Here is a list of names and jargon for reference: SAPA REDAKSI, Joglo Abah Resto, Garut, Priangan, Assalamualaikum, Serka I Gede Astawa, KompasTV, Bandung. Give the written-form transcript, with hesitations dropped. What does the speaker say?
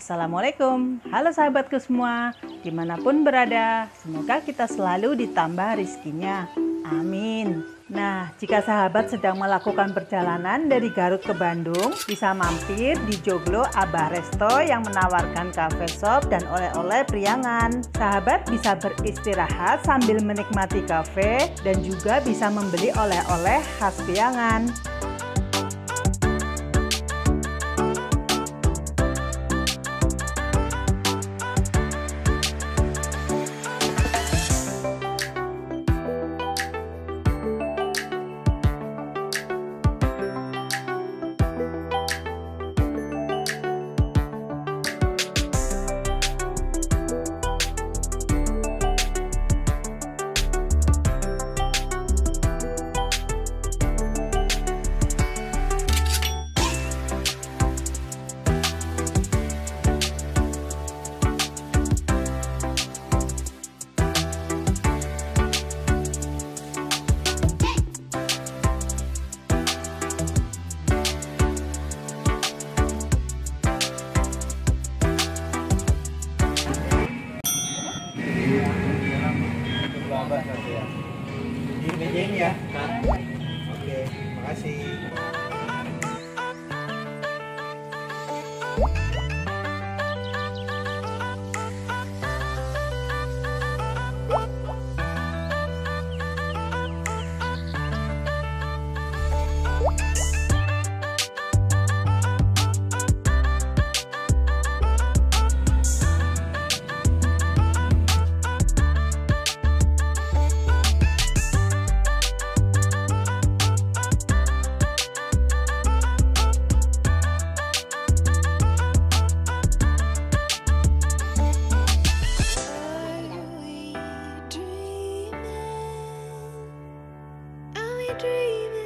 Assalamualaikum, halo sahabatku semua, dimanapun berada, semoga kita selalu ditambah rizkinya, amin. Nah, jika sahabat sedang melakukan perjalanan dari Garut ke Bandung, bisa mampir di Joglo Abah Resto yang menawarkan cafe shop dan oleh-oleh Priangan. Sahabat bisa beristirahat sambil menikmati cafe dan juga bisa membeli oleh-oleh khas Priangan. Mejain ya, oke, makasih. Dreaming.